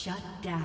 Shut down.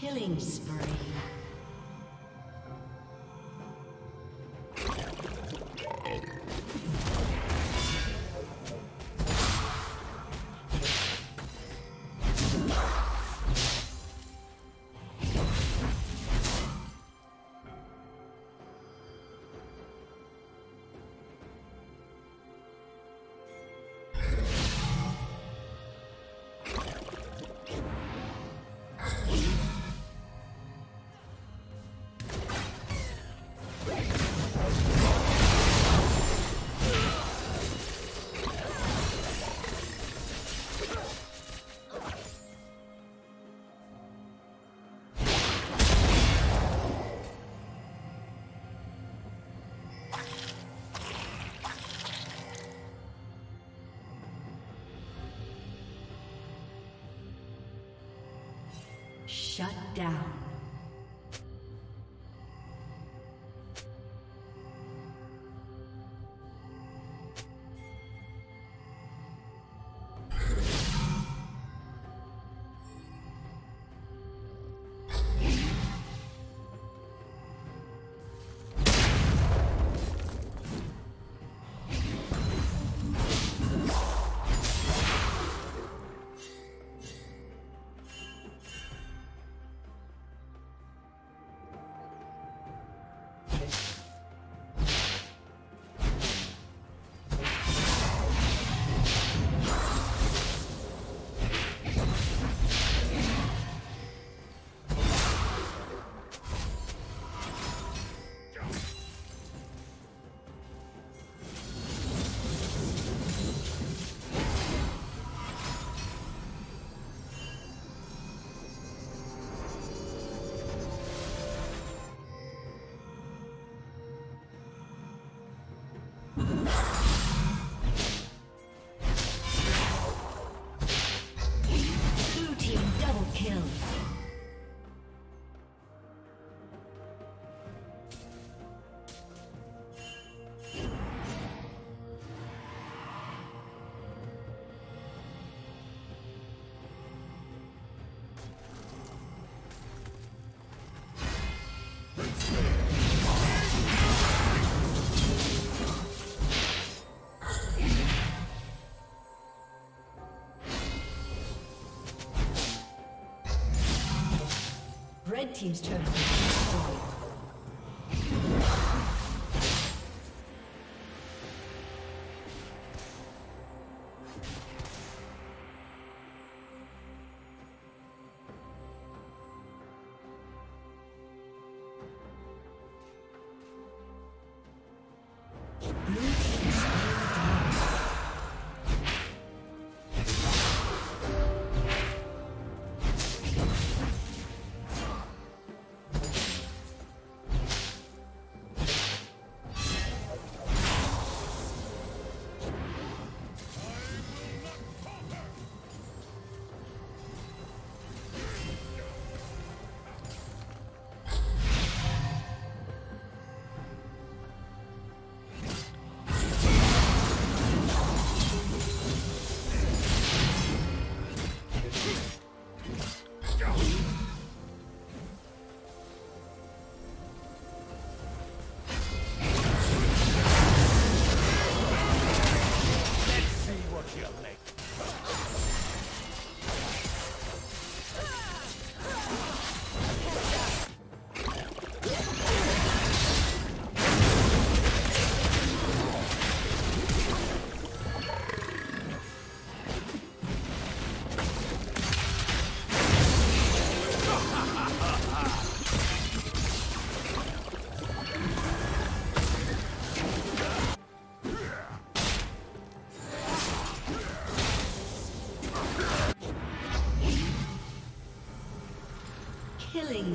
Killing spree. Shut down. Red team's turret has been destroyed. Blue team's Killing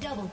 Double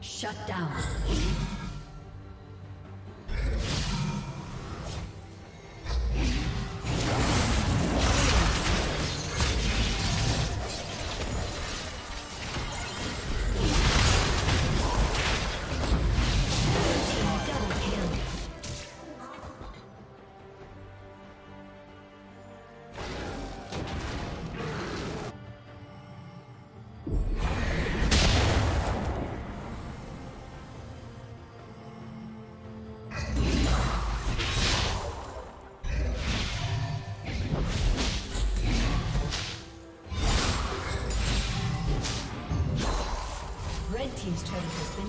Shut down. Team's turret has been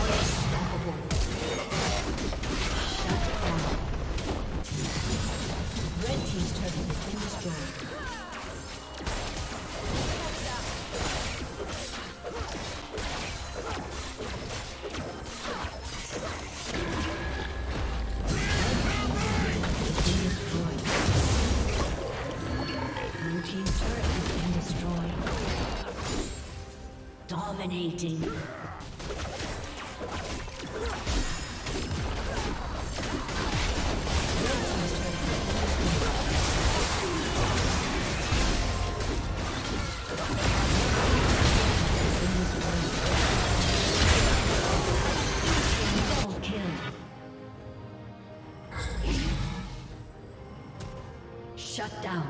Unstoppable. Shut down. Red team's turret has been destroyed. Dominating. Shut down.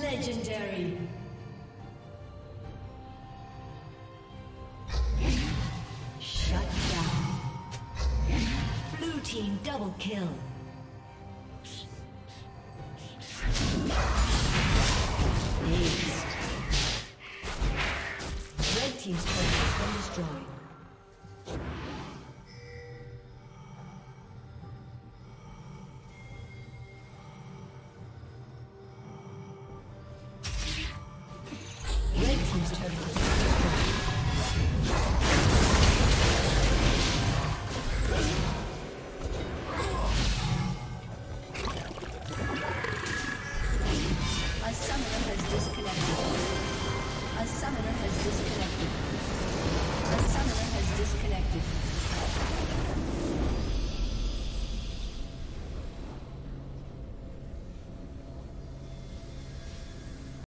Legendary. Shut down. Blue team double kill. Aced. Red team's turret has been destroyed. A summoner has disconnected.